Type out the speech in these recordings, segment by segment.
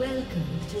Welcome to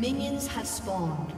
Minions have spawned.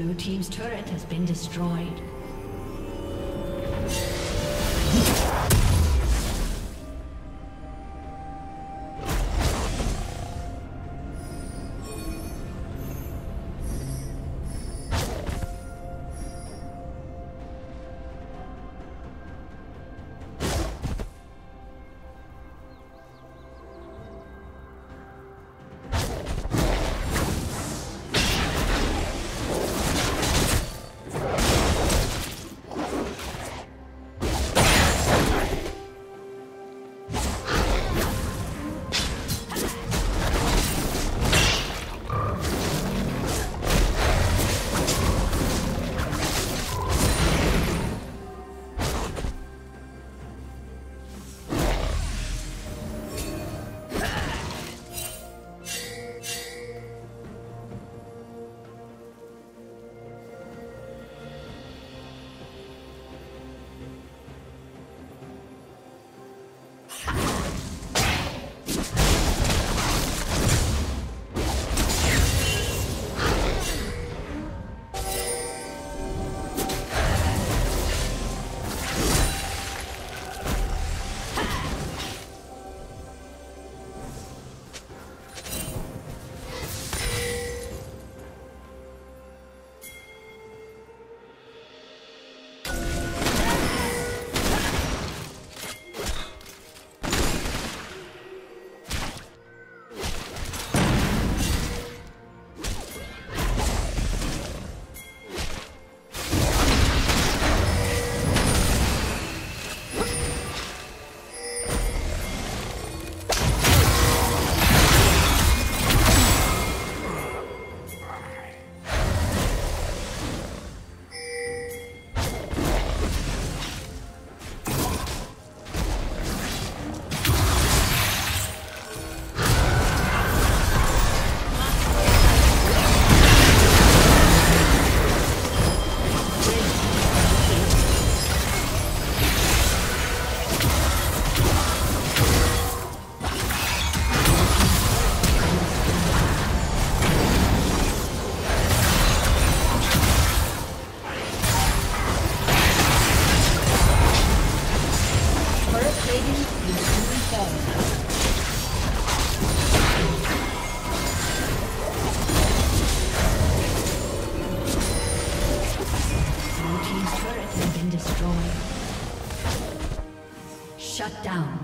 Blue team's turret has been destroyed. Shut down.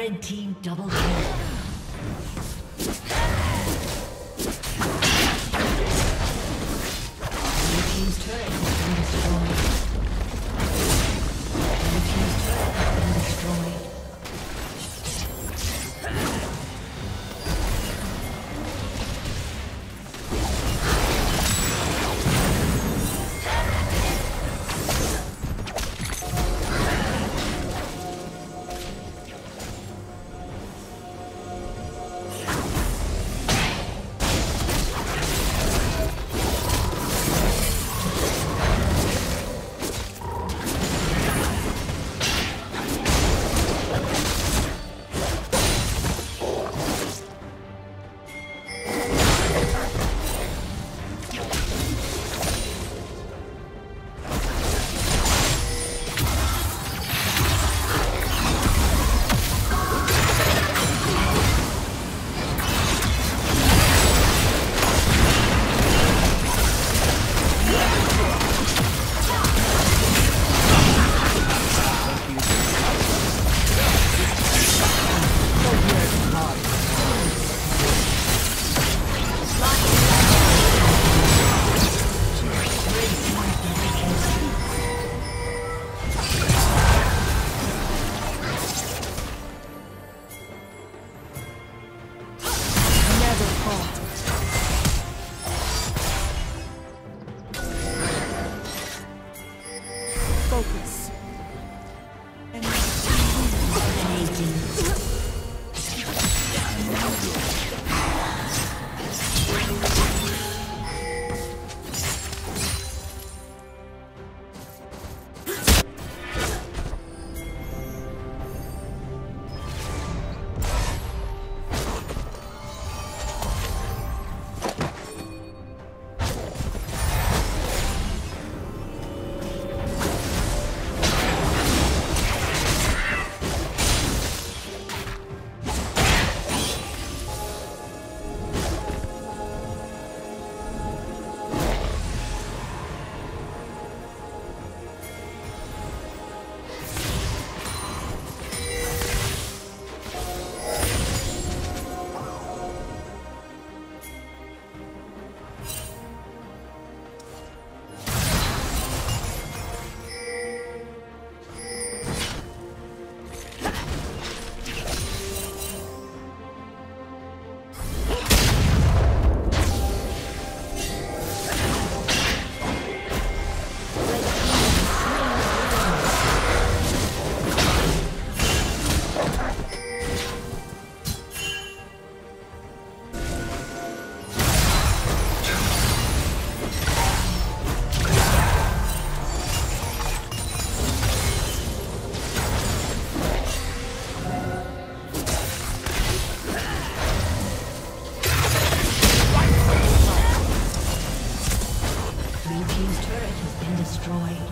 Red team double kill. Blue team's turret has been destroyed. Blue team's turret has been destroyed.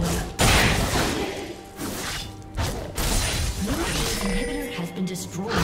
control. Your inhibitor has been destroyed.